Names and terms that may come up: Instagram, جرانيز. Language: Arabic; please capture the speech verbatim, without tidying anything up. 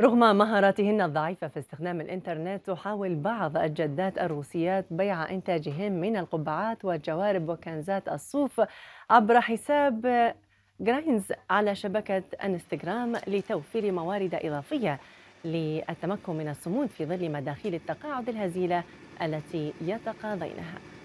رغم مهاراتهن الضعيفة في استخدام الإنترنت، تحاول بعض الجدات الروسيات بيع إنتاجهم من القبعات والجوارب وكنزات الصوف عبر حساب جرانيز على شبكة انستغرام لتوفير موارد إضافية للتمكن من الصمود في ظل مداخيل التقاعد الهزيلة التي يتقاضينها.